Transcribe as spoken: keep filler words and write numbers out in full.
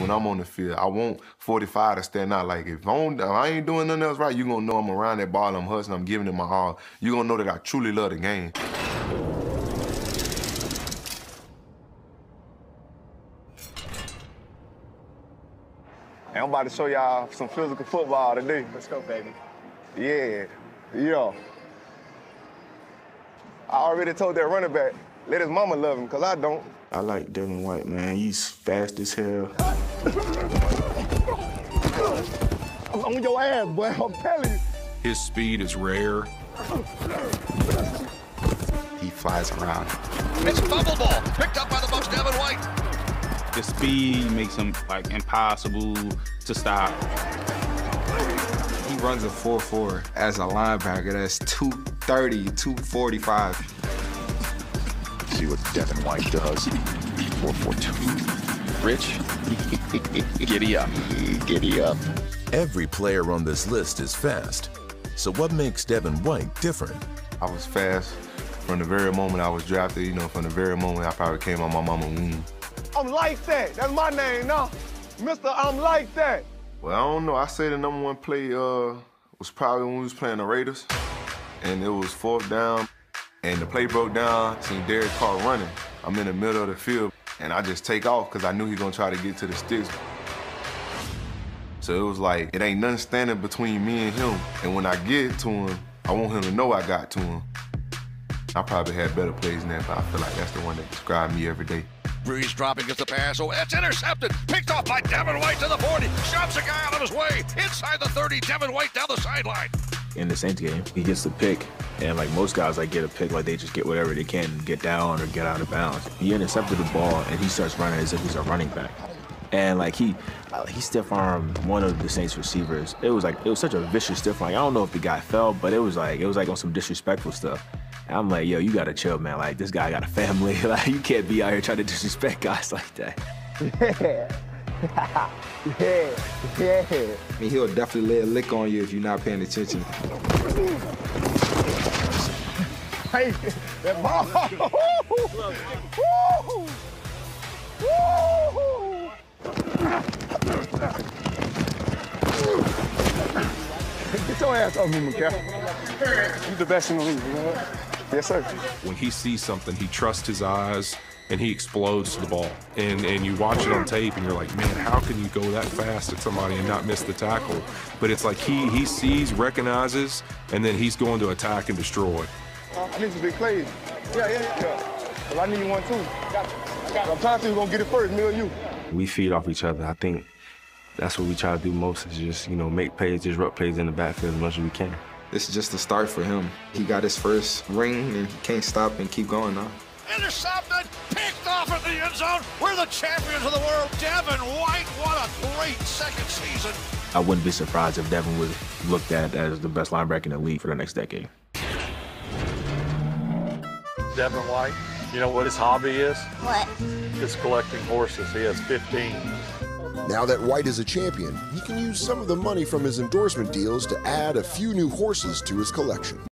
when I'm on the field. I want forty-five to stand out. Like, if, if I ain't doing nothing else right, you're going to know I'm around that ball, I'm hustling, I'm giving it my all. You're going to know that I truly love the game. Hey, I'm about to show y'all some physical football today. Let's go, baby. Yeah, yeah. I already told that running back, let his mama love him, because I don't. I like Devin White, man. He's fast as hell. I'm on your ass, boy, I'm telling you. His speed is rare. He flies around. It's a fumble ball, picked up by the Bucks, Devin White. The speed makes him, like, impossible to stop. He runs a four four. As a linebacker, that's two thirty, two forty-five. See what Devin White does. four four two. Rich, giddy up, giddy up. Every player on this list is fast. So what makes Devin White different? I was fast from the very moment I was drafted, you know, from the very moment I probably came out my mama's womb. I'm like that. That's my name now. Mister I'm like that. Well, I don't know. I say the number one play uh, was probably when we was playing the Raiders. And it was fourth down. And the play broke down. Seen Derrick Carr running. I'm in the middle of the field. And I just take off because I knew he was going to try to get to the sticks. So it was like, it ain't nothing standing between me and him. And when I get to him, I want him to know I got to him. I probably had better plays than that, but I feel like that's the one that described me every day. Brees dropping, gets the pass, oh, it's intercepted, picked off by Devin White to the forty, shoves a guy out of his way, inside the thirty, Devin White down the sideline. In the Saints game, he gets the pick, and like most guys, like get a pick, like they just get whatever they can, get down or get out of bounds. He intercepted the ball, and he starts running as if he's a running back. And like he, he stiff-armed one of the Saints receivers. It was like, it was such a vicious stiff-arm. Like, I don't know if the guy fell, but it was like, it was like on some disrespectful stuff. I'm like, yo, you gotta chill, man. Like, this guy got a family. Like, you can't be out here trying to disrespect guys like that. Yeah. Yeah. Yeah. I mean, he'll definitely lay a lick on you if you're not paying attention. Hey, that ball. Woo! Woo! Get your ass off me, McCaffrey. You're the best in the league, you know what? Yes, sir. When he sees something, he trusts his eyes and he explodes to the ball. And and you watch it on tape and you're like, man, how can you go that fast at somebody and not miss the tackle? But it's like he he sees, recognizes, and then he's going to attack and destroy. I need some big plays. Yeah, yeah, yeah. Well, I need one too. Got you. Got you. I'm trying to see who's gonna get it first, me or you. We feed off each other. I think that's what we try to do most is just, you know, make plays, disrupt plays in the backfield as much as we can. This is just the start for him. He got his first ring, and he can't stop and keep going now. Intercepted, picked off at the end zone. We're the champions of the world. Devin White, what a great second season. I wouldn't be surprised if Devin was looked at as the best linebacker in the league for the next decade. Devin White, you know what his hobby is? What? It's collecting horses. He has fifteen. Now that White is a champion, he can use some of the money from his endorsement deals to add a few new horses to his collection.